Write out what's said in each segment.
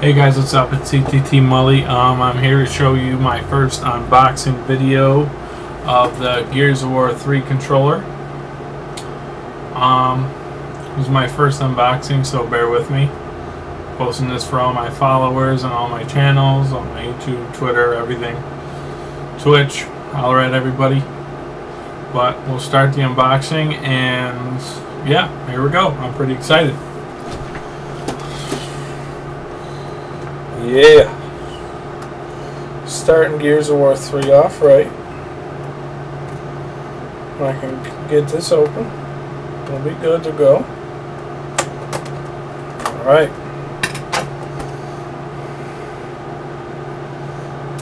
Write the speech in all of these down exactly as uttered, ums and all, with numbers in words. Hey guys, what's up? It's C T T Mully. Um, I'm here to show you my first unboxing video of the Gears of War three controller. Um, it was my first unboxing, so bear with me. Posting this for all my followers and all my channels, on my YouTube, Twitter, everything. Twitch, holler at everybody. But we'll start the unboxing, and yeah, here we go. I'm pretty excited. Yeah, starting Gears of War three off right. If I can get this open, we'll be good to go. Alright.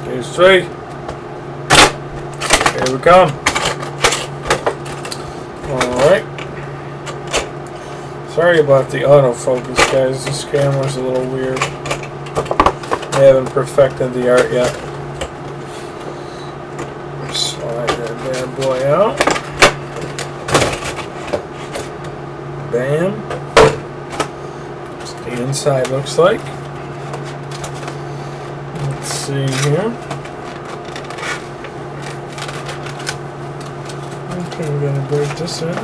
Gears three. Here we come. Alright. Sorry about the autofocus, guys. This camera's a little weird. I haven't perfected the art yet. Slide that bad boy out. Bam. That's what the inside looks like. Let's see here. Okay, we're gonna break this in.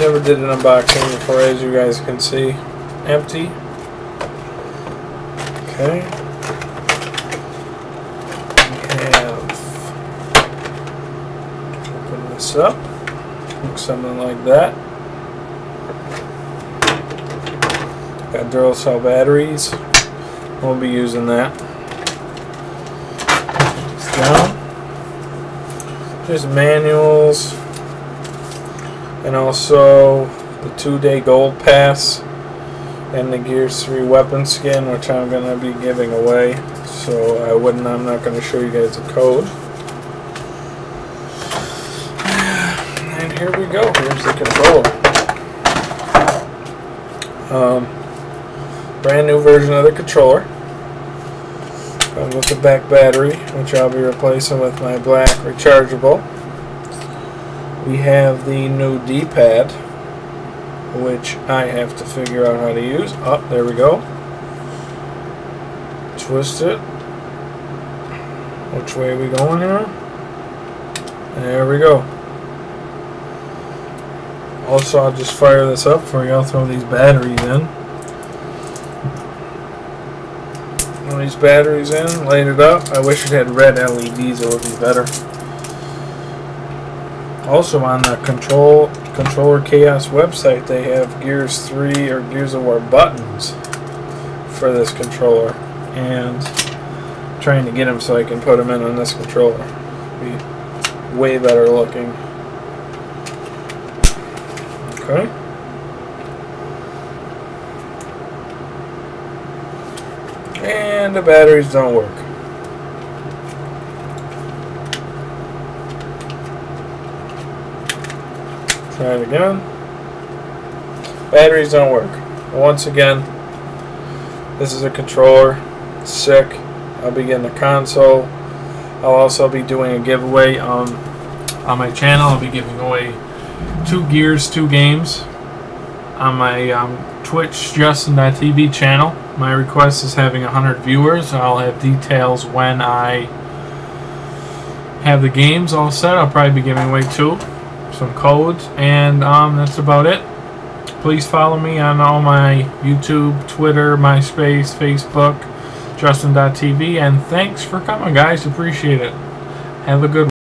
Never did an unboxing before, as you guys can see. Empty. Okay. We have open this up. Looks something like that. Got Duracell batteries. We'll be using that. It's down. There's manuals. And also the two-day gold pass and the Gears three weapon skin, which I'm gonna be giving away. So I wouldn't. I'm not gonna show you guys the code. And here we go. Here's the controller. Um, brand new version of the controller. Comes with the back battery, which I'll be replacing with my black rechargeable. We have the new D-pad, which I have to figure out how to use. Up, oh, there we go. Twist it. Which way are we going here? There we go. Also, I'll just fire this up for you. I'll throw these batteries in. Throw these batteries in, light it up. I wish it had red L E Ds, it would be better. Also on the Control Controller Chaos website, they have Gears three or Gears of War buttons for this controller, and I'm trying to get them so I can put them in on this controller. It'd be way better looking. Okay. And the batteries don't work. Try it again. Batteries don't work. Once again, this is a controller. It's sick. I'll be getting the console. I'll also be doing a giveaway um, on my channel. I'll be giving away two Gears, two games on my um, Twitch Justin dot T V channel. My request is having one hundred viewers. I'll have details when I have the games all set. I'll probably be giving away two. Some codes, and um, that's about it. Please follow me on all my YouTube, Twitter, MySpace, Facebook, Justin dot T V, and thanks for coming, guys. Appreciate it. Have a good one.